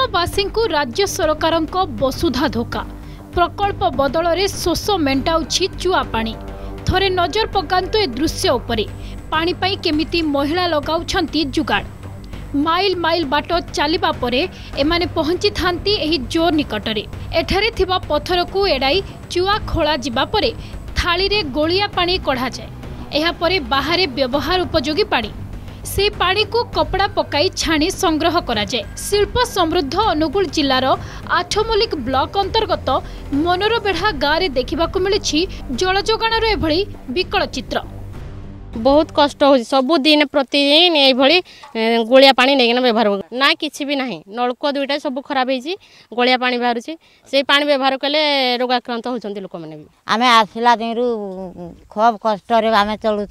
ଗ୍ରାମବାସୀଙ୍କୁ ରାଜ୍ୟ ସରକାରଙ୍କ ବସୁଧା ଧୋକା। ପ୍ରକଳ୍ପ ବଦଳରେ ଶୋଷ ମେଣ୍ଟାଉଛି ଚୁଆପାଣି। ଥରେ ନଜର ପକାନ୍ତୁ ଏ ଦୃଶ୍ୟ ଉପରେ। ପାଣି ପାଇଁ କେମିତି ମହିଳା ଲଗାଉଛନ୍ତି ଯୁଗାଡ଼। ମାଇଲ ମାଇଲ ବାଟ ଚାଲିବା ପରେ ଏମାନେ ପହଞ୍ଚିଥାନ୍ତି ଏହି ଜୋର ନିକଟରେ। ଏଠାରେ ଥିବା ପଥରକୁ ଏଡ଼ାଇ ଚୁଆ ଖୋଳା ଯିବା ପରେ ଥାଳିରେ ଗୋଳିଆ ପାଣି କଢ଼ାଯାଏ। ଏହାପରେ ବାହାରେ ବ୍ୟବହାର ଉପଯୋଗୀ ପାଣି। से पानी को कपड़ा पकाई छाणी संग्रह कराए। शिल्प समृद्ध अनुगुल जिलार आठमल्लिक ब्लॉक अंतर्गत मनोरबेढ़ा गाँव में देखा मिली जल जोगान एभली विकल चित्र। बहुत कष्ट हो सबुदिन प्रतिदिन ये गोलिया पानी लेकिन व्यवहार ना किसी भी ना नलकूआ दुईटा सब खराब होती गोलिया पानी बाहर से पानी व्यवहार कले रोगाक्रांत होती लोक मैंने आम आसला दिन खूब कष्ट आम चलुँ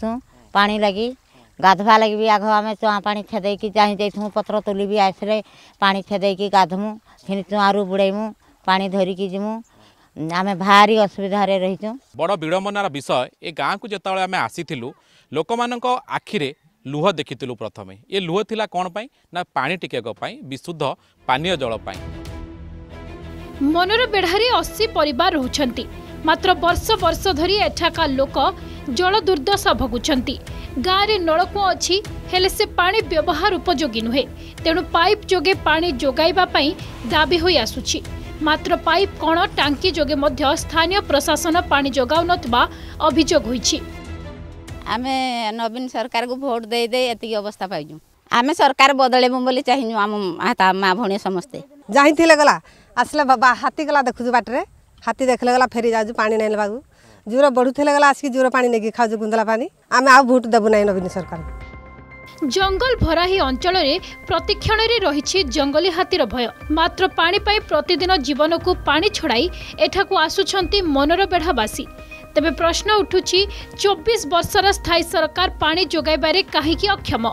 पानी लगी गाधवा लगी भी आग आम चुआ पा छेदे चाह जाइमु पत्र तोली भी आसरे पा छेदे गाधमु फिर चुआरु बुड़ेमु पा धरिकी जिमु आम भारी असुविधा रहीचु। बड़ विड़म्बनार विषय ए गाँ को जो आम आसीलु लोक मान आखिरे लुह देखीलु। प्रथम ये लुह थिला कौन पाई ना पानी टिकेक विशुद्ध पानीय जल पाई। मनोर बेढ़ारे 80 परिवार रहउछंती। मात्र वर्ष वर्ष धरी एठाका लोक जल दुर्दशा भोगुछंती। गाँव में नलकूआ अच्छी हेले से पानी व्यवहार उपयोगी नुहे। तेणु पाइप जोगे पानी जोगाइबा पाई दाबी होई आसुछि। मात्र पाइप कण टांकी जोगे मध्य स्थानीय प्रशासन पानी जोगाउ नथिबा अभियोग होइछि। आमे नवीन सरकार को भोट दे दे एति अवस्था पाइजु। आमे सरकार बदलेमु बोली चाहिनु। आम माँ भणी समस्ते जाहि थिले गला असले बाबा हाथी गला देखु बाटरे हाथी देखले गला फेरी जाजु पानी नै लेबागु। जोर बढ़ुले गला आसिक जोर पानी नेकी खाजु गुंदला पानी। आमे आ भोट देबु नै नवीन सरकार। जंगल भरा ही अंचल में प्रतिक्षण रही जंगली हाथीर भय। मात्र पानी पाई प्रतिदिन जीवन को पानी छड़ाई एठाकु आसुछंती मनोरबेढ़ावासी। तेबे प्रश्न उठुछि 24 वर्षर स्थायी सरकार पानी जोगाइबारे काहीकि अक्षम।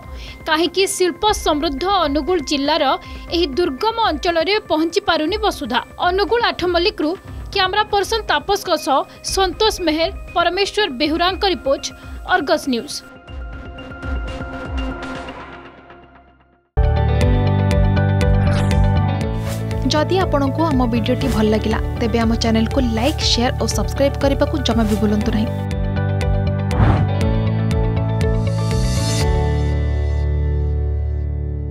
काहीकि शिल्प समृद्ध अनुगुल जिल्लार एही दुर्गम अंचल में पहुंची पारुनी वसुधा। अनुगुल आठमल्लिकरु कैमरा पर्सन तापसक सह संतोष मेहर परमेश्वर बेहुरांक रिपोर्ट अर्गस न्यूज। जदि आपंक आम भिड्टे भल लगा तेब आम चैनल को लाइक, शेयर और सब्सक्राइब करने को जमा भी बुलां नहीं।